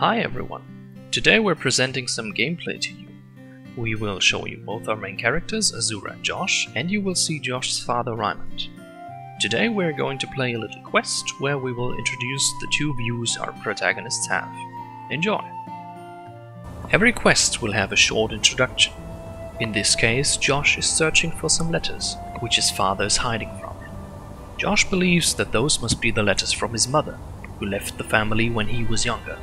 Hi everyone! Today we're presenting some gameplay to you. We will show you both our main characters, Azura and Josh, and you will see Josh's father, Reimund. Today we're going to play a little quest where we will introduce the two views our protagonists have. Enjoy! Every quest will have a short introduction. In this case, Josh is searching for some letters, which his father is hiding from him. Josh believes that those must be the letters from his mother, who left the family when he was younger.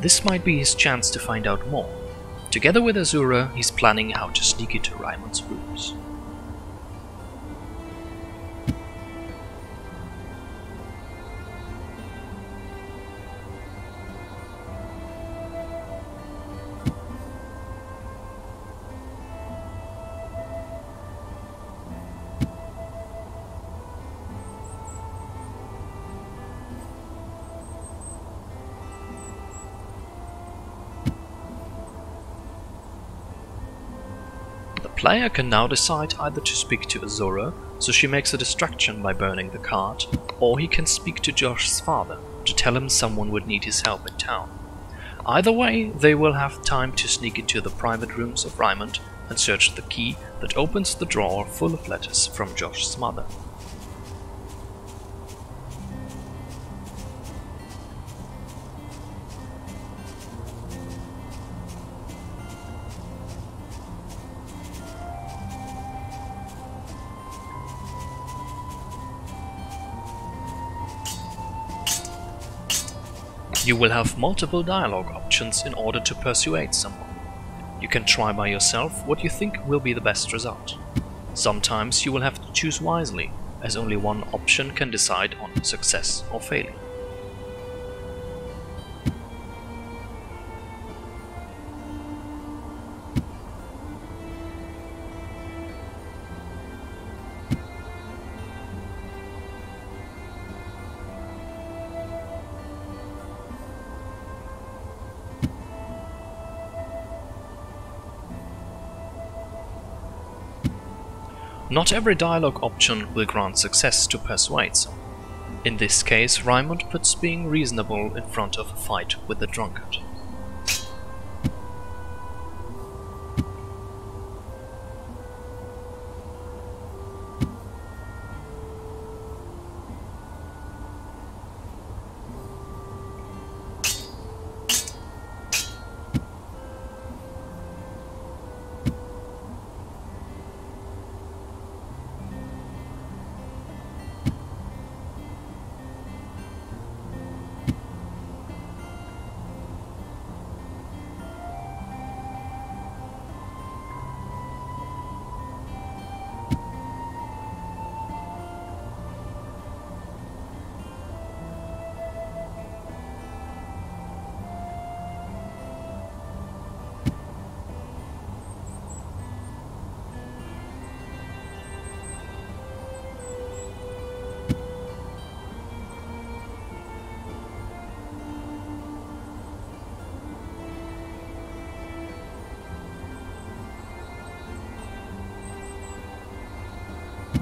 This might be his chance to find out more. Together with Azura, he's planning how to sneak into Reimund's rooms. The player can now decide either to speak to Azura, so she makes a distraction by burning the card, or he can speak to Josh's father, to tell him someone would need his help in town. Either way, they will have time to sneak into the private rooms of Reimund and search the key that opens the drawer full of letters from Josh's mother. You will have multiple dialogue options in order to persuade someone. You can try by yourself what you think will be the best result. Sometimes you will have to choose wisely, as only one option can decide on success or failure. Not every dialogue option will grant success to persuade someone. In this case, Reimund puts being reasonable in front of a fight with the drunkard.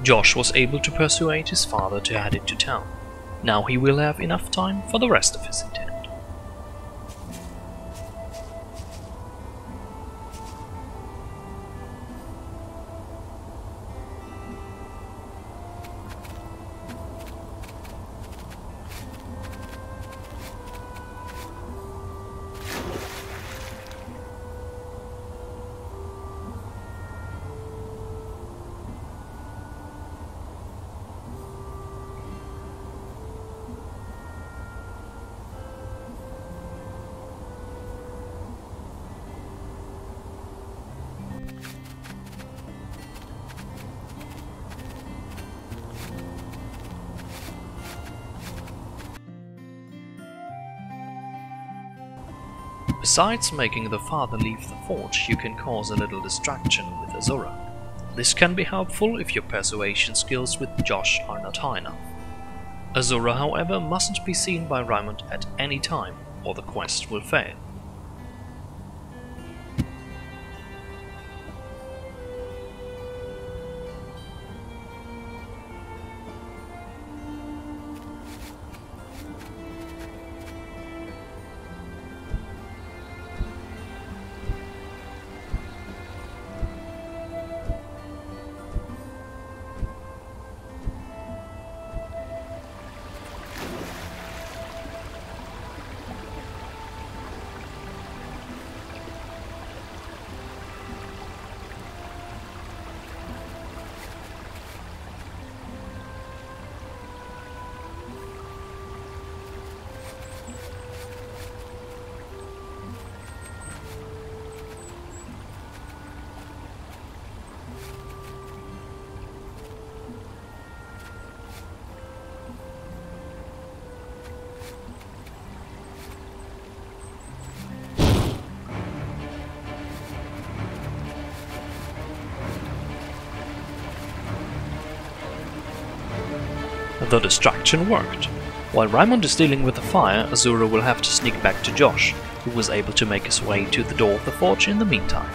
Josh was able to persuade his father to head into town. Now he will have enough time for the rest of his intent. Besides making the father leave the forge, you can cause a little distraction with Azura. This can be helpful if your persuasion skills with Josh are not high enough. Azura, however, mustn't be seen by Reimund at any time, or the quest will fail. The distraction worked. While Reimund is dealing with the fire, Azura will have to sneak back to Josh, who was able to make his way to the door of the forge in the meantime.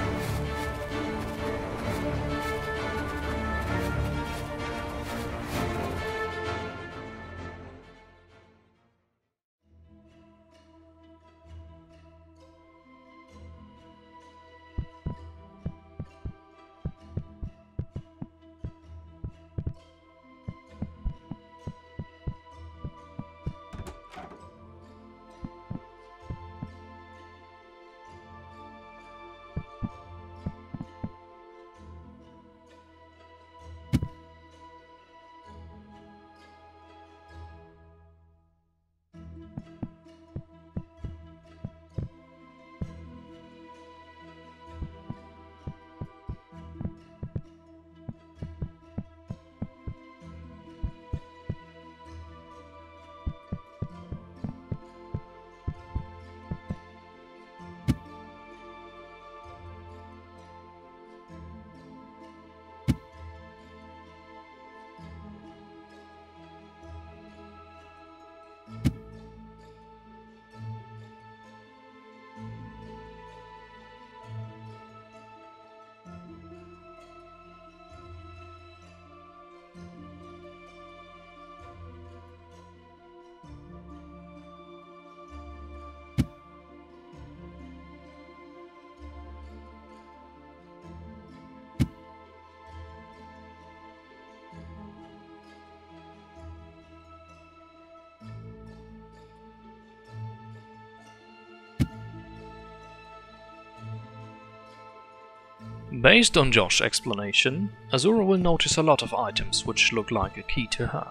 Based on Josh's explanation, Azura will notice a lot of items which look like a key to her.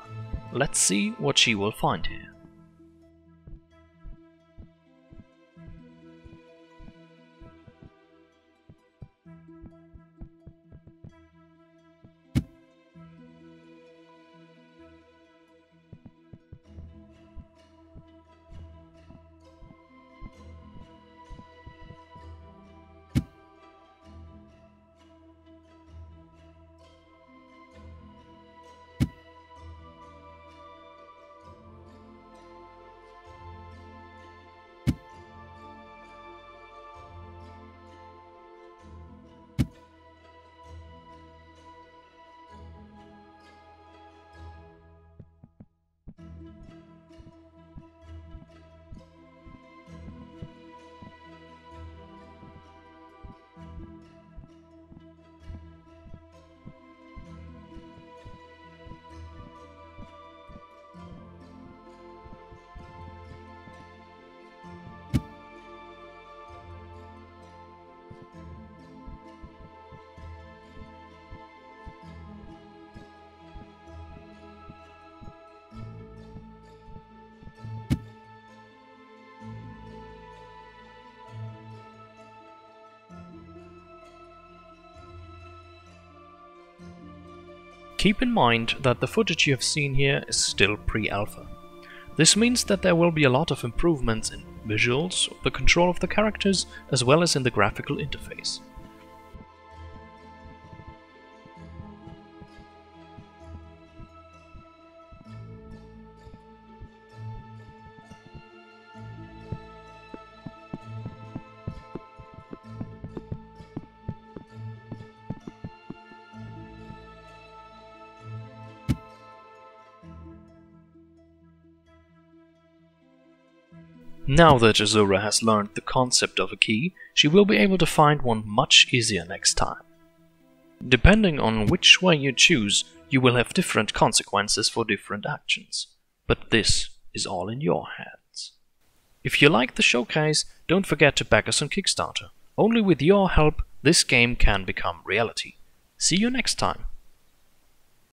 Let's see what she will find here. Keep in mind that the footage you have seen here is still pre-alpha. This means that there will be a lot of improvements in visuals, the control of the characters, as well as in the graphical interface. Now that Azura has learned the concept of a key, she will be able to find one much easier next time. Depending on which way you choose, you will have different consequences for different actions. But this is all in your hands. If you like the showcase, don't forget to back us on Kickstarter. Only with your help, this game can become reality. See you next time.